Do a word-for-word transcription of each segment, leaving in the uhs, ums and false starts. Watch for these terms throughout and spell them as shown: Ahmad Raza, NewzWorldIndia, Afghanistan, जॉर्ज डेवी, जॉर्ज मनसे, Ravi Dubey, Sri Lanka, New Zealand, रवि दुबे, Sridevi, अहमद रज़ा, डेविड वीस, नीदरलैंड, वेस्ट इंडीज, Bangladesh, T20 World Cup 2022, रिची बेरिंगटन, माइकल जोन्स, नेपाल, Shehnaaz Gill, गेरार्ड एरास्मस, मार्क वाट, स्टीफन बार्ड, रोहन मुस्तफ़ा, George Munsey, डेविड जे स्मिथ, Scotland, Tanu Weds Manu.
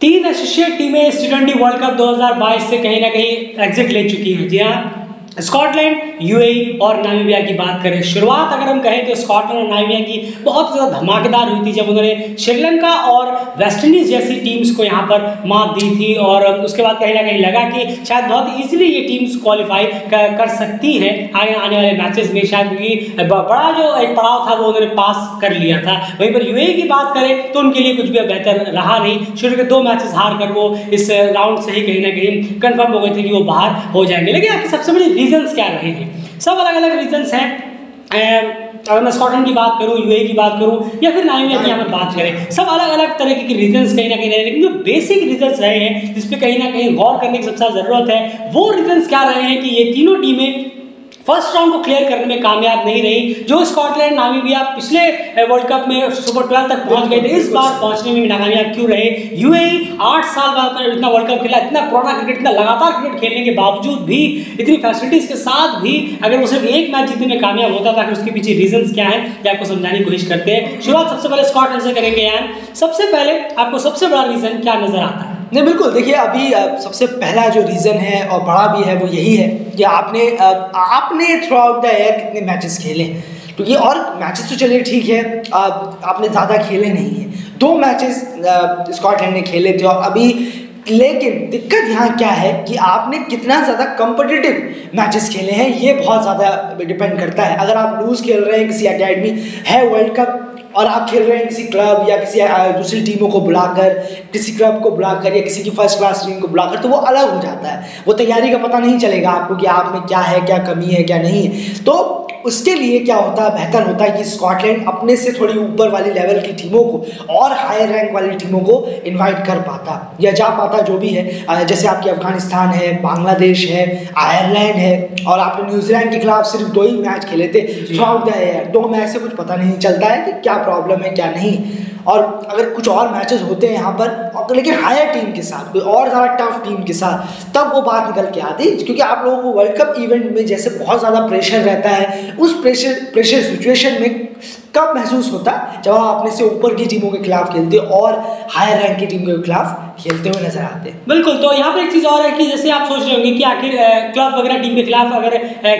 तीन एसोसिएट टीमें इस टी ट्वेंटी वर्ल्ड कप दो हज़ार बाईस से कहीं ना कहीं एग्जिट ले चुकी हैं। जी हाँ, स्कॉटलैंड, यूएई और नामीबिया की बात करें। शुरुआत अगर हम कहें तो स्कॉटलैंड और नामीबिया की बहुत ज़्यादा धमाकेदार हुई थी जब उन्होंने श्रीलंका और वेस्ट इंडीज़ जैसी टीम्स को यहाँ पर मात दी थी, और उसके बाद कहीं ना कहीं लगा कि शायद बहुत ईजिली ये टीम्स क्वालिफाई कर सकती हैं आगे आने वाले मैचेस में शायद, क्योंकि बड़ा जो एक पड़ाव था वो उन्होंने पास कर लिया था। वहीं पर यूएई की बात करें तो उनके लिए कुछ भी बेहतर रहा नहीं। शुरू के दो मैचेस हार कर वो इस राउंड से ही कहीं ना कहीं कन्फर्म हो गए थे कि वो बाहर हो जाएंगे। लेकिन आपके सबसे बड़ी रीजंस क्या रहे हैं? सब अलग अलग रीजंस हैं। अगर मैं स्कॉटलैंड की बात करूं, यूएई की बात करूं या फिर नामीबिया की यहाँ पर बात करें, सब अलग अलग तरह के रीजंस कहीं ना कहीं रहे, लेकिन जो बेसिक रीजंस रहे हैं जिस पे कहीं ना कहीं गौर करने की सबसे ज़रूरत है, वो रीजंस क्या रहे हैं कि ये तीनों टीमें फर्स्ट राउंड को क्लियर करने में कामयाब नहीं रही। जो स्कॉटलैंड, नामीबिया पिछले वर्ल्ड कप में सुपर ट्वेल्व तक पहुंच गए थे, इस बार पहुंचने में नाकामयाब क्यों रहे? यूएई आठ साल बाद इतना वर्ल्ड कप खेला, इतना पुराना क्रिकेट, इतना लगातार क्रिकेट खेलने के बावजूद भी, इतनी फैसिलिटीज़ के साथ भी अगर वो सिर्फ एक मैच जीतने में कामयाब होता था, उसके पीछे रीजंस क्या है ये आपको समझाने की कोशिश करते हैं। शुरुआत सबसे पहले स्कॉटलैंड से करेंगे। यार सबसे पहले आपको सबसे बड़ा रीज़न क्या नज़र आता है? नहीं, बिल्कुल। देखिए, अभी सबसे पहला जो रीज़न है और बड़ा भी है वो यही है कि आपने आपने थ्रू आउट द ईयर कितने मैचेस खेले, तो ये और मैचेस तो चलिए ठीक है, आप, आपने ज़्यादा खेले नहीं है। दो मैचेस स्कॉटलैंड ने खेले थे और अभी, लेकिन दिक्कत यहाँ क्या है कि आपने कितना ज़्यादा कॉम्पिटिटिव मैचेस खेले हैं, ये बहुत ज़्यादा डिपेंड करता है। अगर आप लूज़ खेल रहे हैं, किसी अकेडमी है वर्ल्ड कप और आप खेल रहे हैं किसी क्लब या किसी दूसरी टीमों को बुलाकर, किसी क्लब को बुलाकर या किसी की फर्स्ट क्लास टीम को बुलाकर, तो वो अलग हो जाता है। वो तैयारी का पता नहीं चलेगा आपको कि आप में क्या है, क्या कमी है, क्या नहीं है। तो उसके लिए क्या होता है, बेहतर होता है कि स्कॉटलैंड अपने से थोड़ी ऊपर वाली लेवल की टीमों को और हायर रैंक वाली टीमों को इन्वाइट कर पाता या जा पाता, जो भी है। जैसे आपकी अफगानिस्तान है, बांग्लादेश है, आयरलैंड है, और आपने न्यूजीलैंड के खिलाफ सिर्फ दो ही मैच खेले थे थ्रू आउट द ईयर। दो मैच से कुछ पता नहीं चलता है कि क्या प्रॉब्लम है, क्या नहीं। और अगर कुछ और मैचेस होते हैं यहाँ पर, लेकिन हायर टीम के साथ, कोई और ज़्यादा टफ टीम के साथ, तब वो बात निकल के आती, क्योंकि आप लोगों को वर्ल्ड कप इवेंट में जैसे बहुत ज़्यादा प्रेशर रहता है, उस प्रेशर प्रेशर सिचुएशन में कब महसूस होता है, जब आप अपने से ऊपर की टीमों के खिलाफ खेलते हो और हायर रैंक की टीम के खिलाफ खेलते हुए नजर आते हैं। बिल्कुल। तो यहाँ पर एक चीज़ और है कि जैसे आप सोच रहे होंगे कि आखिर क्लब वगैरह टीम के खिलाफ अगर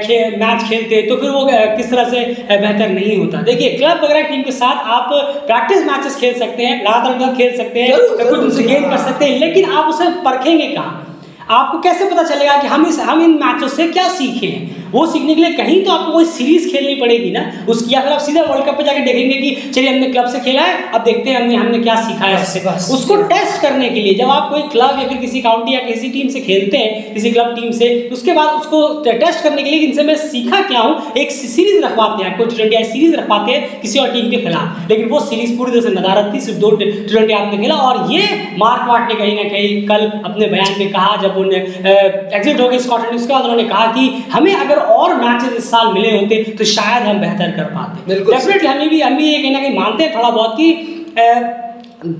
खे, मैच खेलते तो फिर वो किस तरह से बेहतर नहीं होता। देखिए, क्लब वगैरह टीम के साथ आप प्रैक्टिस मैचेस खेल सकते हैं, लगातार खेल सकते हैं, कुछ उनसे गेम कर सकते हैं, लेकिन आप उसे परखेंगे कहाँ? आपको कैसे पता चलेगा कि हम इस हम इन मैचों से क्या सीखे हैं? वो सीखने के लिए कहीं तो आपको कोई सीरीज खेलनी पड़ेगी ना उसकी, या फिर आप सीधा वर्ल्ड कप पे जाके देखेंगे कि चलिए हमने क्लब से खेला है, अब देखते हैं हमने हमने क्या सीखा है इससे। उसको टेस्ट करने के लिए जब आप कोई क्लब या फिर किसी काउंटी या किसी टीम से खेलते हैं, किसी क्लब टीम से, उसके बाद उसको टेस्ट करने के लिए इनसे मैं सीखा क्या हूँ, एक सीरीज रखवाते हैं आपको, टी ट्वेंटी सीरीज रखवाते हैं किसी और टीम के खिलाफ। लेकिन वो सीरीज पूरी तरह से नदारत थी, सिर्फ दो टी ट्वेंटी आपने खेला। और ये मार्क वाट ने कहीं ना कहीं कल अपने बयान में कहा, जब उन्हें एग्जिट हो गए स्कॉटलैंड, उसके बाद उन्होंने कहा कि हमें अगर और मैचेस इस साल मिले होते तो शायद हम बेहतर कर पाते। डेफिनेटली हम भी हम भी ये कहना कि मानते हैं थोड़ा बहुत कि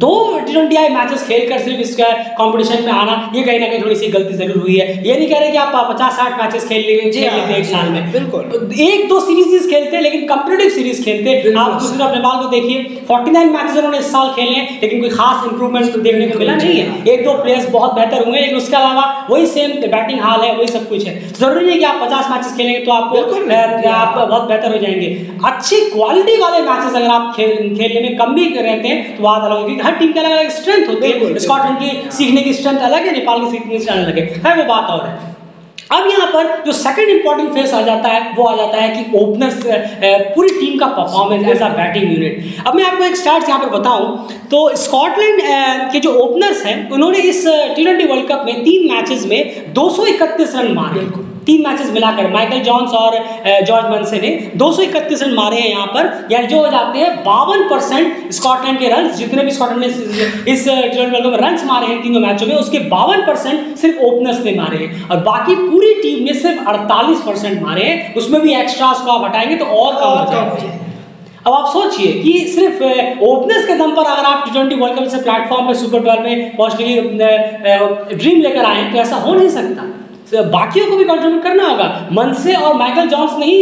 दो टी ट्वेंटी आई मैचेस खेलकर सिर्फ इसका कंपटीशन में आना, ये कहीं ना कहीं थोड़ी सी गलती जरूर हुई है। ये नहीं कह रहे कि आप पचास साठ मैचेस खेल लेते हैं एक साल में, बिल्कुल। एक दो सीरीज खेलते, लेकिन कंपटीटिव सीरीज खेलते। आप दूसरी तरफ नेपाल को देखिए, फोर्टी नाइन मैचेस उन्होंने इस साल खेले, लेकिन कोई खास इंप्रूवमेंट तो देखने को मिला नहीं है। एक दो प्लेयर्स बहुत बेहतर हुए, लेकिन उसके अलावा वही सेम बैटिंग हाल है, वही सब कुछ है। जरूरी है कि आप पचास मैचेस खेलेंगे तो आपको आप बहुत बेहतर हो जाएंगे। अच्छी क्वालिटी वाले मैचेस अगर आप खेलने में कम भी रहते हैं तो बात अलग होगी। हर टीम का अलग अलग स्ट्रेंथ होती है। स्कॉटलैंड की सीखने की स्ट्रेंथ अलग है, नेपाल की सीखने की स्ट्रेंथ अलग है, खैर वो बात और है। अब यहाँ पर जो सेकंड इंपॉर्टेंट फेस आ जाता है वो आ जाता है कि ओपनर्स, पूरी टीम का performance as a batting unit. अब मैं आपको एक स्टार्ट यहाँ पर बताऊँ तो स्कॉटलैंड के जो ओपनर्स हैं उन्होंने इस टी ट्वेंटी वर्ल्ड कप में तीन मैचेस में दो सौ इकतीस रन मारे। तीन मैचेस मिलाकर माइकल जोन्स और जॉर्ज मनसे ने दो सौ इकतीस रन मारे हैं यहाँ पर, यानी जो हो जाते हैं बावन परसेंट स्कॉटलैंड के रन। जितने भी स्कॉटलैंड ने इस टी वर्ल्ड कप में रन मारे हैं तीनों मैचों में, उसके बावन परसेंट सिर्फ ओपनर्स ने मारे हैं और बाकी पूरी टीम ने सिर्फ अड़तालीस परसेंट मारे हैं। उसमें भी एक्स्ट्रास को आप हटाएंगे तो और कम हो जाएगा। अब आप सोचिए कि सिर्फ ओपनर्स के दम पर अगर आप टी ट्वेंटी वर्ल्ड कप से प्लेटफॉर्म पर सुपर ट्वेल्व में पहुंचने की ड्रीम लेकर आए तो ऐसा हो नहीं सकता। बाकियों को भी कंट्रीब्यूट करना होगा। मनसे और माइकल जॉन्स नहीं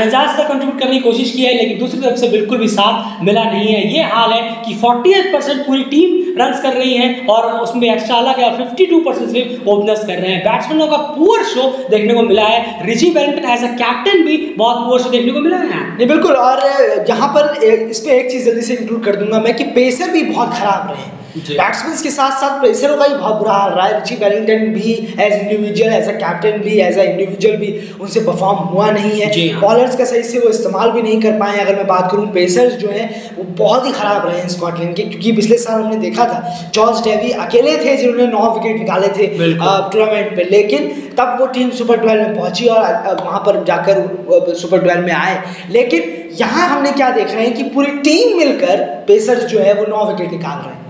अंदाज से कंट्रीब्यूट करने की कोशिश की है, लेकिन दूसरी तरफ से बिल्कुल भी साथ मिला नहीं है। ये हाल है कि अड़तालीस परसेंट पूरी टीम रन्स कर रही है और उसमें एक्स्ट्रा अलग है, बावन परसेंट सिर्फ ओपनर्स कर रहे हैं। बैट्समैनों का पुअर शो देखने को मिला है, रिची बेरिंगटन as a captain भी बहुत पुअर शो देखने को मिला है। जी बिल्कुल, और यहाँ पर इस पर एक चीज़ जल्दी से इंक्लूड कर दूंगा मैं कि पेसर भी बहुत खराब रहे, बैट्समैन के साथ साथ पेसरों का ही बहुत बुरा हाल रहा है। रिची बेरिंगटन भी as individual, as a captain भी, एज अ इंडिविजुअल भी उनसे परफॉर्म हुआ नहीं है। बॉलर्स का सही से वो इस्तेमाल भी नहीं कर पाए। अगर मैं बात करूँ पेसर्स जो हैं वो बहुत ही खराब रहे हैं स्कॉटलैंड के, क्योंकि पिछले साल हमने देखा था जॉर्ज डेवी अकेले थे जिन्होंने नौ विकेट निकाले थे टूर्नामेंट में, लेकिन तब वो टीम सुपर ट्वेल्व में पहुंची और वहाँ पर जाकर सुपर ट्वेल्व में आए। लेकिन यहाँ हमने क्या देख रहे हैं कि पूरी टीम मिलकर पेसर्स जो है वो नौ विकेट निकाल रहे हैं,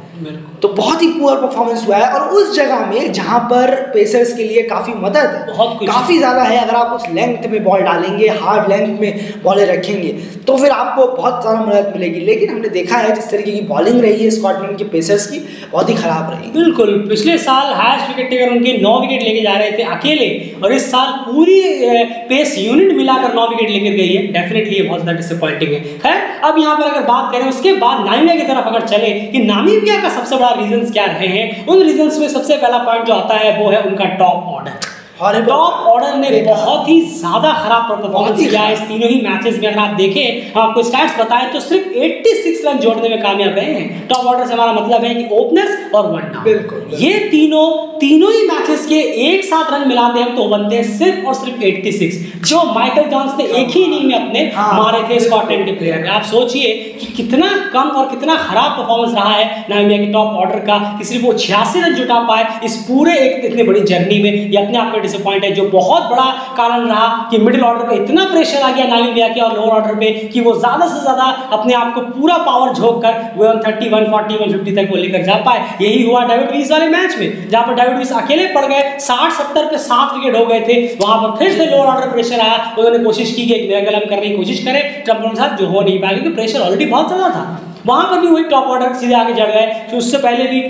तो बहुत ही पुअर परफॉर्मेंस हुआ है। और उस जगह में जहां पर पेसर्स के लिए काफ़ी मदद काफ़ी ज़्यादा है, अगर आप उस लेंथ में बॉल डालेंगे, हार्ड लेंथ में बॉलें रखेंगे तो फिर आपको बहुत ज़्यादा मदद मिलेगी। लेकिन हमने देखा है जिस तरीके की बॉलिंग रही है स्कॉटलैंड के पेसर्स की, बहुत ही खराब रही। बिल्कुल, पिछले साल हाईएस्ट विकेट टेकर उनके नौ विकेट लेके जा रहे थे अकेले, और इस साल पूरी पेस यूनिट मिलाकर नौ विकेट लेकर गई है। डेफिनेटली ये बहुत ज़्यादा डिसअपॉइंटिंग है। खैर, अब यहाँ पर अगर बात करें उसके बाद नामीबिया की तरफ अगर चले कि नामीबिया का सबसे बड़ा रीजंस क्या रहे हैं, उन रीजंस में सबसे पहला पॉइंट जो आता है वो है उनका टॉप ऑर्डर। टॉप ऑर्डर ने बहुत ही ज़्यादा खराब परफॉर्मेंस किया है इस तीनों ही मैचेस में। अगर आप देखें, आपको स्टैट्स बताएं तो सिर्फ छियासी रन जोड़ने में कामयाब रहे हैं। टॉप ऑर्डर से हमारा मतलब है कि ओपनर्स और वन डाउन, बिल्कुल ये तीनों तीनों ही मैचेस के एक साथ रन मिलाते हैं तो बनते हैं सिर्फ और सिर्फ छियासी, जो माइकल जोन्स ने एक ही इनिंग में अपने मारे थे स्कॉटलैंड के प्लेयर ने। आप सोचिए कि कितना कम और कितना खराब परफॉर्मेंस रहा है नामीबिया के टॉप ऑर्डर का कि सिर्फ वो छियासी रन जुटा पाए इस पूरे एक इतनी बड़ी जर्नी में। ये अपने आप में डिसअपॉइंट है, जो बहुत बड़ा कारण रहा कि मिडिल ऑर्डर पे इतना प्रेशर आ गया नामीबिया के और लोअर ऑर्डर पे कि वो ज़्यादा से ज़्यादा अपने आप को पूरा पावर झोंक कर वो एक सौ तीस, एक सौ चालीस, एक सौ पचास तक वो लेकर जा पाए। यही हुआ डेविड वीस वाले मैच में, जहाँ पर डेविड वीस अकेले पड़ गए, साठ सत्तर पे सात विकेट हो गए थे। वहाँ पर फिर से लोअर ऑर्डर प्रेशर आया, उन्होंने कोशिश की कि एक मेरा गलम करने की कोशिश करें ट्रम्पन साहब, जो हो नहीं पाया क्योंकि प्रेशर ऑलरेडी बहुत ज़्यादा था। वहाँ पर भी वही टॉप ऑर्डर सीधे आगे चढ़ गए। तो उससे पहले भी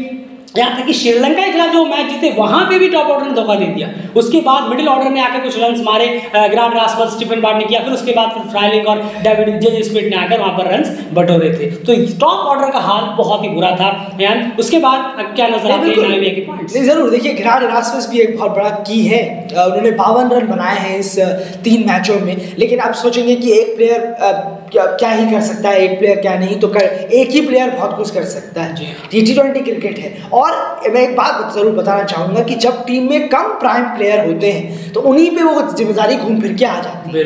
यहाँ तक कि श्रीलंका के खिलाफ जो मैच जीते वहाँ पे भी टॉप ऑर्डर ने धोखा दे दिया। उसके बाद मिडिल ऑर्डर में आकर कुछ रन्स मारे, ग्राम रास्पर स्टीफन बार्ड ने किया, फिर उसके बाद फिर फ्राइलिंग और डेविड जे स्मिथ ने आकर वहाँ पर रन्स बटोरे थे। तो टॉप ऑर्डर का हाल बहुत ही बुरा था। एंड उसके बाद अब क्या नजर आता है नामीबिया के पॉइंट्स? जरूर देखिए, गेरार्ड एरास्मस भी एक बहुत बड़ा की है, उन्होंने बावन रन बनाए हैं इस तीन मैचों में। लेकिन आप सोचेंगे कि एक प्लेयर क्या ही कर सकता है, एक प्लेयर क्या नहीं, तो एक ही प्लेयर बहुत कुछ कर सकता है। टी ट्वेंटी क्रिकेट है, और मैं एक बात जरूर बताना चाहूँगा कि जब टीम में कम प्राइम प्लेयर होते हैं तो उन्हीं पे वो जिम्मेदारी घूम फिर के आ जाती है।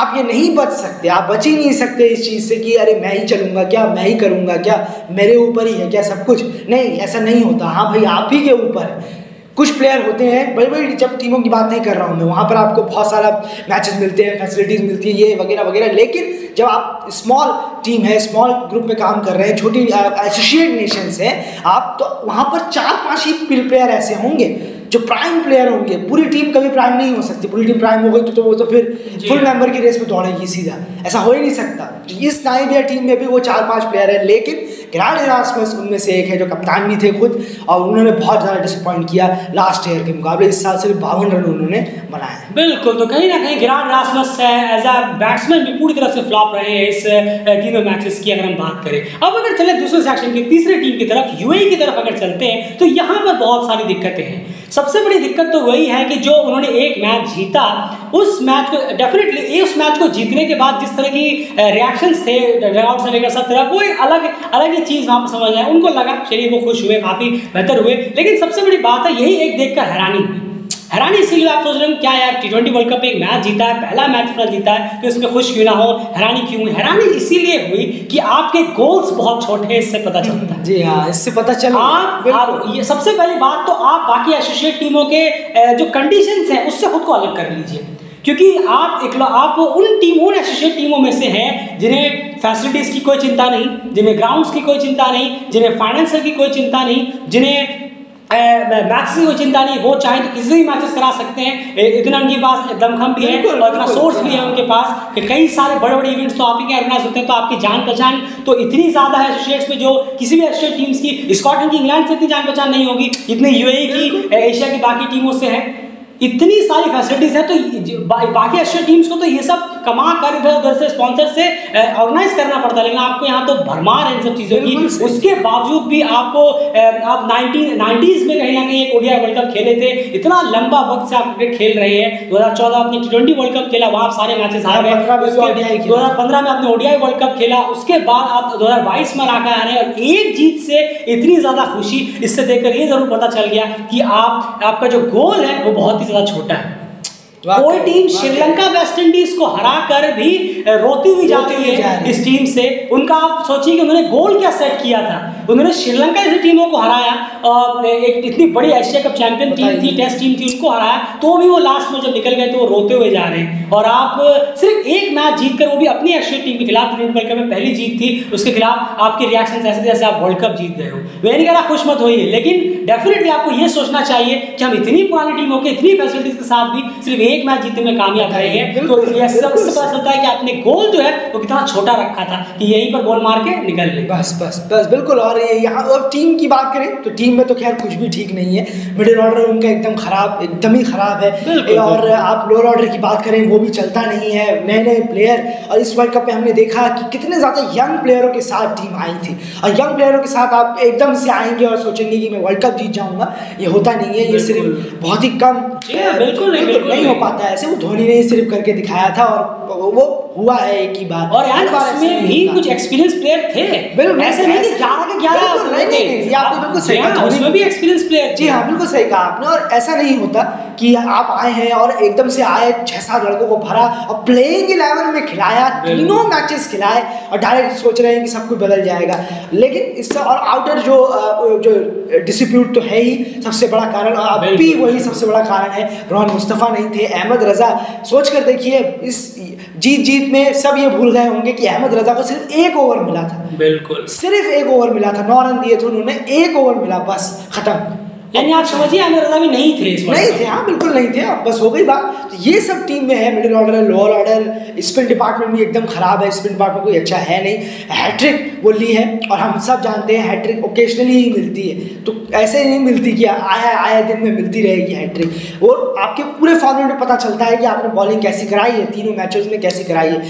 आप ये नहीं बच सकते, आप बच ही नहीं सकते इस चीज़ से कि अरे मैं ही चलूँगा क्या, मैं ही करूँगा क्या, मेरे ऊपर ही है क्या सब कुछ। नहीं, ऐसा नहीं होता। हाँ भाई, आप ही के ऊपर है। कुछ प्लेयर होते हैं बड़ी बड़ी, जब टीमों की बात नहीं कर रहा हूँ मैं, वहाँ पर आपको बहुत सारा मैचेस मिलते हैं, फैसिलिटीज़ मिलती है, ये वगैरह वगैरह। लेकिन जब आप स्मॉल टीम है, स्मॉल ग्रुप में काम कर रहे हैं, छोटी एसोसिएट नेशंस हैं आप, तो वहाँ पर चार पाँच ही प्लेयर ऐसे होंगे जो प्राइम प्लेयर होंगे। पूरी टीम कभी प्राइम नहीं हो सकती, पूरी टीम प्राइम हो गई तो, तो वो तो फिर फुल मेंबर की रेस में दौड़ेगी सीधा, ऐसा हो ही नहीं सकता। इस नामीबिया टीम में भी वो चार पांच प्लेयर हैं, लेकिन गेरार्ड एरास्मस उनमें से एक है, जो कप्तान भी थे खुद, और उन्होंने बहुत ज़्यादा डिसअपॉइंट किया लास्ट ईयर के मुकाबले। इस साल सिर्फ बावन रन उन्होंने बनाए। बिल्कुल, तो कहीं ना कहीं गेरार्ड एरास्मस as a batsman भी पूरी तरह से फ्लॉप रहे हैं इस तीनों मैचेस की अगर हम बात करें। अब अगर चले दूसरे सेक्शन की तीसरे टीम की तरफ, यूएई की तरफ अगर चलते हैं तो यहाँ पर बहुत सारी दिक्कतें हैं। सबसे बड़ी दिक्कत तो वही है कि जो उन्होंने एक मैच जीता, उस मैच को डेफिनेटली उस मैच को जीतने के बाद जिस तरह की रिएक्शंस थे डगआउट से लेकर सब तरफ, वो एक अलग अलग ही चीज़ वहाँ पर समझ आए। उनको लगा चलिए वो खुश हुए, काफ़ी बेहतर हुए। लेकिन सबसे बड़ी बात है, यही एक देखकर हैरानी हुई। हैरानी इसीलिए आप सोच रहे हैं क्या यार, टी ट्वेंटी वर्ल्ड कप एक मैच जीता है, पहला मैच अपना जीता है, तो इसमें खुश क्यों ना हो, हैरानी क्यों हुई? हैरानी इसीलिए हुई कि आपके गोल्स बहुत छोटे हैं, इससे पता चलता है। जी हाँ, इससे पता चला आप, आप ये सबसे पहली बात तो आप बाकी एसोसिएट टीमों के जो कंडीशंस हैं उससे खुद को अलग कर लीजिए, क्योंकि आप एक आप उन टीम उन एसोसिएट टीमों में से हैं जिन्हें फैसिलिटीज़ की कोई चिंता नहीं, जिन्हें ग्राउंड्स की कोई चिंता नहीं, जिन्हें फाइनेंशियल की कोई चिंता नहीं, जिन्हें मैच की कोई चिंता नहीं। वो चाहे तो किसी भी मैचेस करा सकते हैं, इतना उनके पास दमखम भी है और इतना सोर्स भी है उनके पास कि कई सारे बड़े बड़े इवेंट्स तो आप ही के ऑर्गेनाइज होते हैं। तो आपकी जान पहचान तो इतनी ज़्यादा है एसोसिएट्स में, जो किसी भी एसोसिएट टीम्स की, स्कॉटलैंड की, इंग्लैंड से इतनी जान पहचान नहीं होगी इतनी यूएई की, एशिया की बाकी टीमों से है। इतनी सारी फैसिलिटीज़ हैं, तो बाकी एशिया टीम्स को तो ये सब कमा कर इधर उधर से स्पॉन्सर से ऑर्गेनाइज करना पड़ता है, लेकिन आपको यहाँ तो भरमार इन सब चीज़ों की। उसके बावजूद भी आपको आप नाइनटीज़ में कहीं ना कहीं एक ओडिया वर्ल्ड कप खेले थे, इतना लंबा वक्त से आप क्रिकेट खेल रहे हैं। दो हज़ार चौदह आपने टी ट्वेंटी वर्ल्ड कप खेला, वहाँ सारे मैचेस हार गए। दो हज़ार पंद्रह में आपने ओडीआई वर्ल्ड कप खेला, उसके बाद आप दो हज़ार बाईस में आकर आ रहे हैं और एक जीत से इतनी ज़्यादा खुशी, इससे देखकर ये ज़रूर पता चल गया कि आप आपका जो गोल है वो बहुत ही ज़्यादा छोटा है। कोई टीम श्रीलंका वेस्ट इंडीज को हराकर भी रोती हुई जाती है इस टीम से। उनका आप सोचिए कि उन्होंने गोल क्या सेट किया था, उन्होंने श्रीलंका जैसी टीमों को हराया और एक इतनी बड़ी एशिया कप चैंपियन टीम थी, टेस्ट टीम थी, उसको हराया, तो भी वो लास्ट में जब निकल गए तो वो रोते हुए जा रहे हैं। और आप सिर्फ एक मैच जीतकर, वो भी अपनी एशिया टीम के खिलाफ, टी ट्वेंटी वर्ल्ड कप में पहली जीत थी, उसके खिलाफ आपके रिएक्शन ऐसे जैसे आप वर्ल्ड कप जीत गए हो। मैं नहीं कह रहा खुश मत होइए, लेकिन डेफिनेटली आपको ये सोचना चाहिए कि हम इतनी पुरानी टीम होकर इतनी फैसिलिटीज के साथ भी सिर्फ एक मैच जीतने में कामयाब रहे हैं। तो इसलिए सबसे पता चलता है कि आपने गोल जो है वो कितना छोटा रखा था कि यहीं पर गोल मार के निकल ले। बस बस बस बिल्कुल। और यहाँ अब टीम की बात करें तो टीम में तो खैर कुछ भी ठीक नहीं है। मिडिल ऑर्डर उनका एकदम खराब, एकदम ही खराब है। और आप लोअर ऑर्डर की बात करें वो भी चलता नहीं है। नए नए प्लेयर, और इस वर्ल्ड कप में हमने देखा कि कितने ज़्यादा यंग प्लेयरों के साथ टीम आई थी। और यंग प्लेयरों के साथ आप एकदम से आएंगे और सोचेंगे कि मैं वर्ल्ड कप जीत जाऊँगा, ये होता नहीं है। ये सिर्फ बहुत ही कम, बिल्कुल नहीं हो पाता है ऐसे। वो धोनी ने सिर्फ करके दिखाया था और वो हुआ है एक ही बात। और यार इसमें भी कुछ एक्सपीरियंस प्लेयर थे, बिल्कुल ऐसे नहीं कि ग्यारह के ग्यारह थे। आपने बिल्कुल सही कहा, उसमें भी एक्सपीरियंस प्लेयर। जी हाँ, बिल्कुल सही कहा आपने। और ऐसा नहीं होता कि आप आए हैं और एकदम से आए, छः सात लड़कों को भरा और प्लेइंग इलेवन में खिलाया, तीनों मैचेस खिलाए और डायरेक्ट सोच रहे हैं कि सब कुछ बदल जाएगा। लेकिन इससे और आउटर जो जो डिस्प्यूट तो है ही सबसे बड़ा कारण, और अब भी वही सबसे बड़ा कारण है। रोहन मुस्तफ़ा नहीं थे, अहमद रज़ा, सोच कर देखिए इस जीत जीत में सब ये भूल गए होंगे कि अहमद रजा को सिर्फ एक ओवर मिला था। बिल्कुल सिर्फ एक ओवर मिला था, नौ रन दिए थे उन्होंने, एक ओवर मिला, बस खत्म। यानी आप समझिए अहमद रजा भी नहीं थे, नहीं थे। हाँ बिल्कुल नहीं थे, बस हो गई बात। तो ये सब टीम में है, middle order, lower order, spin department भी एकदम खराब है। स्पिन डिपार्टमेंट कोई अच्छा है नहीं। हैट्रिक वो ली है और हम सब जानते हैं हैट्रिक ओकेजनली ही मिलती है, तो ऐसे नहीं मिलती कि आया आया दिन में मिलती रहेगी हैट्रिक। वो आपके पूरे फॉर्मेट में पता चलता है कि आपने बॉलिंग कैसी कराई है, तीनों मैचेस में कैसी कराई है।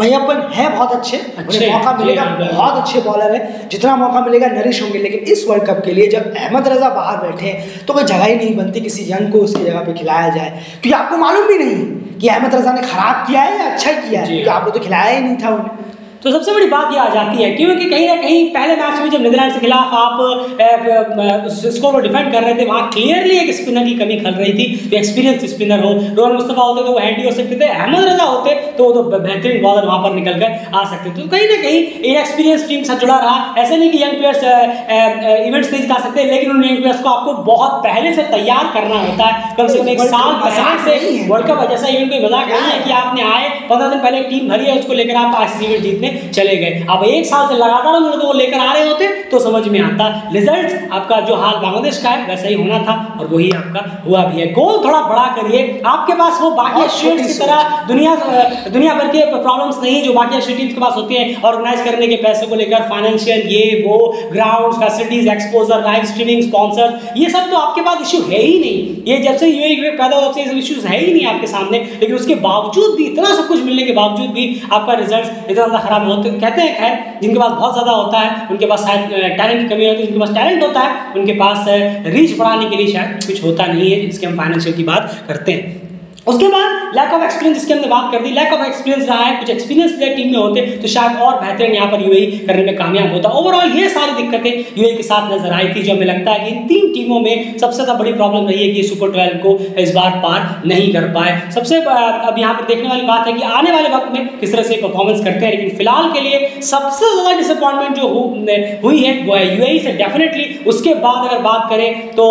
मैयपन है बहुत अच्छे, उन्हें मौका मिलेगा, बहुत अच्छे बॉलर है, जितना मौका मिलेगा नरिश होंगे। लेकिन इस वर्ल्ड कप के लिए जब अहमद रजा बाहर बैठे तो कोई जगह ही नहीं बनती किसी यंग को उसकी जगह पर खिलाया जाए, क्योंकि आपको मालूम भी नहीं कि अहमद रजा ने खराब किया है या अच्छा किया है, क्योंकि आपने तो खिलाया ही नहीं था उन्हें। तो सबसे बड़ी बात यह आ जाती है क्योंकि कहीं ना कहीं पहले मैच में जब नीदरलैंड के खिलाफ आप स्कोर को डिफेंड कर रहे थे, वहाँ क्लियरली एक स्पिनर की कमी खल रही थी। तो एक्सपीरियंस स्पिनर हो, रोहन मुस्तफ़ा होते तो वो हैंडी हो सकते थे, अहमद रजा होते तो वो तो बेहतरीन बॉलर वहाँ पर निकल कर आ सकते थे। तो कहीं ना कहीं एक एक्सपीरियंस टीम से जुड़ा रहा। ऐसे नहीं कि यंग प्लेयर्स इवेंट्स नहीं जिता सकते, लेकिन उन यंग प्लेयर्स को आपको बहुत पहले से तैयार करना होता है, कम से कम एक साल पहले से। वर्ल्ड कप जैसा इवेंट कोई मजाक नहीं है कि आपने आए पंद्रह दिन पहले टीम भरी है, उसको लेकर आप आज इवेंट जीतने चले गए। अब एक साल से लगातार उनको लेकर आ रहे होते तो समझ में आता। रिजल्ट्स आपका जो हाल बांग्लादेश का है वैसा ही होना था और वही आपका हुआ भी है। गोल थोड़ा बड़ा करिए, आपके पास वो बाकी स्टेट्स की तरह दुनिया दुनिया भर के प्रॉब्लम्स नहीं जो बाकी स्टेट्स के पास होती हैं। ऑर्गेनाइज करने के पैसे को लेकर, फाइनेंशियल, ये वो, ground facilities, exposure, live streaming, sponsor, ये सब तो आपके पास इशू है ही नहीं। ये जब से यूएई में पैदा हुआ तब से ये सब इशूज है ही नहीं आपके सामने। लेकिन उसके बावजूद भी, इतना सब कुछ मिलने के बावजूद भी आपका रिजल्ट इतना ज़्यादा खराब होते कहते हैं। खैर, जिनके पास बहुत ज़्यादा होता है उनके पास शायद टैलेंट की कमी होती है, जिनके पास टैलेंट होता है उनके पास रीच बढ़ाने के लिए शायद कुछ होता नहीं है, जिसके हम फाइनेंशियल की बात करते हैं। उसके बाद लैक ऑफ एक्सपीरियंस, जिसकी हमने बात कर दी, लैक ऑफ एक्सपीरियंस रहा है। कुछ एक्सपीरियंस प्लेयर टीम में होते तो शायद और बेहतरीन यहाँ पर यूएई करने में कामयाब होता। ओवरऑल ये सारी दिक्कतें यूएई के साथ नजर आई थी, जो हमें लगता है कि इन तीन टीमों में सबसे ज़्यादा बड़ी प्रॉब्लम रही है कि सुपर ट्वेल्व को इस बार पार नहीं कर पाए। सबसे अब यहाँ पर देखने वाली बात है कि आने वाले वक्त में किस तरह से परफॉर्मेंस करते हैं। लेकिन फिलहाल के लिए सबसे ज़्यादा डिसअपॉइंटमेंट जो हुई है वो है यूएई से डेफिनेटली। उसके बाद अगर बात करें तो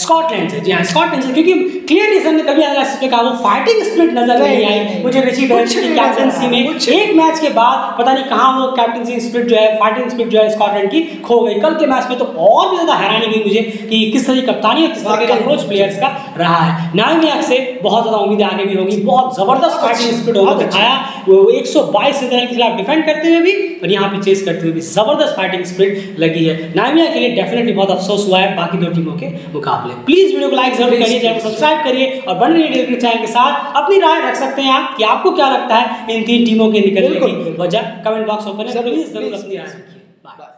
स्कॉटलैंड से, जी हाँ स्कॉटलैंड से, क्योंकि क्लियर रीजन में कभी एनालिसिस में कहा वो फाइटिंग स्पिरिट नजर नहीं आई मुझे रिची बर्रिंगटन की कैप्टनसी में। एक मैच के बाद पता नहीं कहाँ वो कैप्टनसी स्पिरिट जो है, फाइटिंग स्पिरिट जो है स्कॉटलैंड की खो गई। कल के मैच में तो और भी ज़्यादा हैरानी हुई मुझे कि किस तरह की कप्तानी और किस तरह का अप्रोच प्लेयर्स का रहा है। नामिबिया से बहुत ज़्यादा उम्मीदें आगे भी होगी, बहुत ज़बरदस्त फाइटिंग स्पिरिट होगा दिखाया एक सौ बाईस रन के खिलाफ डिफेंड करते हुए भी और यहाँ पे चेस करते हुए भी जबरदस्त फाइटिंग स्पिरिट लगी है। नामिबिया के लिए डेफिनेटली बहुत अफसोस हुआ है बाकी दो टीमों के मुकाबले। प्लीज वीडियो को लाइक जरूर करिए, चैनल को सब्सक्राइब करिए और बन रही टेलीग्राम चैनल के साथ अपनी राय रख सकते हैं आप कि आपको क्या लगता है इन तीन टीमों के निकलने की वजह। कमेंट बॉक्स ओपन है, प्लीज जरूर अपनी राय रखिए। बाय।